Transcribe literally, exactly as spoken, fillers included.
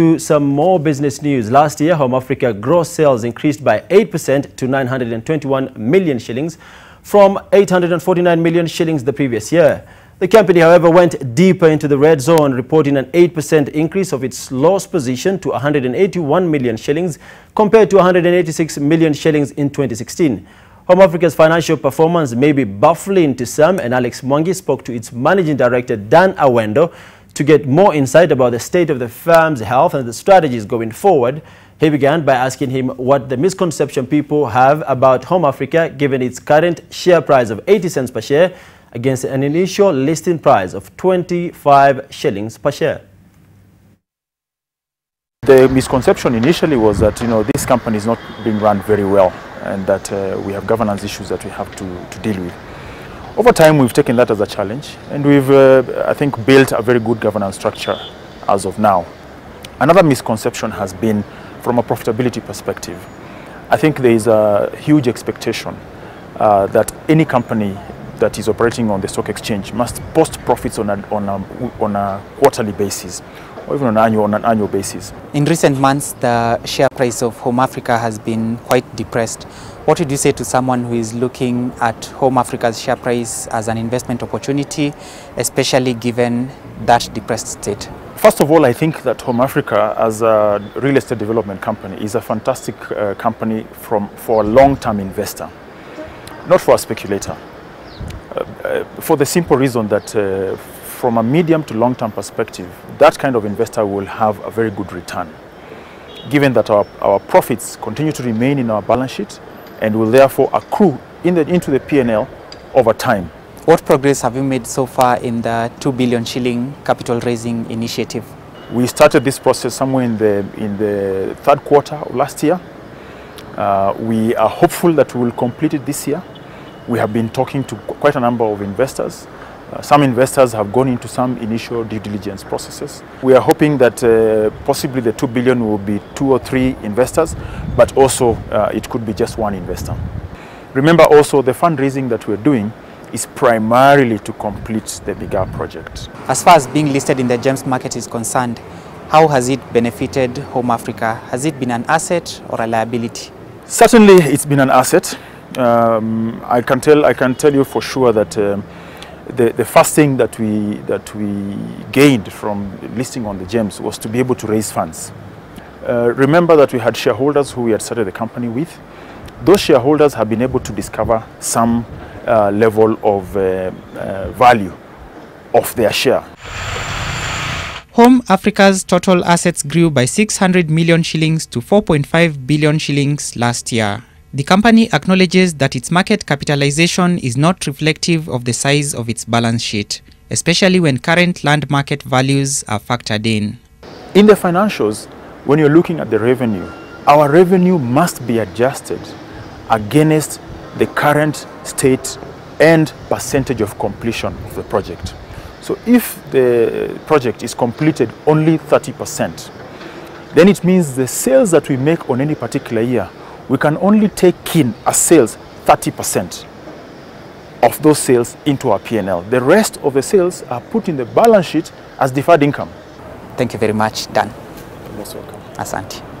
To some more business news. Last year, Home Afrika gross sales increased by eight percent to nine hundred twenty-one million shillings from eight hundred forty-nine million shillings the previous year. The company, however, went deeper into the red zone, reporting an eight percent increase of its loss position to one hundred eighty-one million shillings compared to one hundred eighty-six million shillings in twenty sixteen. Home Afrika's financial performance may be baffling to some, and Alex Mwangi spoke to its managing director, Dan Awendo, to get more insight about the state of the firm's health and the strategies going forward. He began by asking him what the misconception people have about Home Afrika, given its current share price of eighty cents per share against an initial listing price of twenty-five shillings per share. The misconception initially was that, you know, this company is not being run very well and that uh, we have governance issues that we have to, to deal with. Over time, we've taken that as a challenge, and we've, uh, I think, built a very good governance structure as of now. Another misconception has been from a profitability perspective. I think there is a huge expectation uh, that any company that is operating on the stock exchange must post profits on a, on a, on a quarterly basis, or even on an, annual, on an annual basis. In recent months, the share price of Home Afrika has been quite depressed. What would you say to someone who is looking at Home Afrika's share price as an investment opportunity, especially given that depressed state? First of all, I think that Home Afrika, as a real estate development company, is a fantastic uh, company from, for a long-term investor, not for a speculator. Uh, uh, for the simple reason that uh, from a medium to long-term perspective, that kind of investor will have a very good return, given that our, our profits continue to remain in our balance sheet and will therefore accrue in the, into the P and L over time. What progress have you made so far in the two billion shilling capital raising initiative? We started this process somewhere in the, in the third quarter of last year. Uh, we are hopeful that we will complete it this year. We have been talking to quite a number of investors. Uh, some investors have gone into some initial due diligence processes. We are hoping that uh, possibly the two billion will be two or three investors, but also uh, it could be just one investor. Remember also, the fundraising that we're doing is primarily to complete the bigger project. As far as being listed in the GEMS market is concerned, how has it benefited Home Afrika? Has it been an asset or a liability? Certainly it's been an asset. Um, I can tell, I can tell you for sure that um, the, the first thing that we, that we gained from listing on the GEMS was to be able to raise funds. Uh, remember that we had shareholders who we had started the company with. Those shareholders have been able to discover some uh, level of uh, uh, value of their share. Home Afrika's total assets grew by six hundred million shillings to four point five billion shillings last year. The company acknowledges that its market capitalization is not reflective of the size of its balance sheet, especially when current land market values are factored in. In the financials, when you're looking at the revenue, our revenue must be adjusted against the current state and percentage of completion of the project. So if the project is completed only thirty percent, then it means the sales that we make on any particular year, we can only take in as sales thirty percent of those sales into our P and L. The rest of the sales are put in the balance sheet as deferred income. Thank you very much, Dan. You're most welcome. Asante.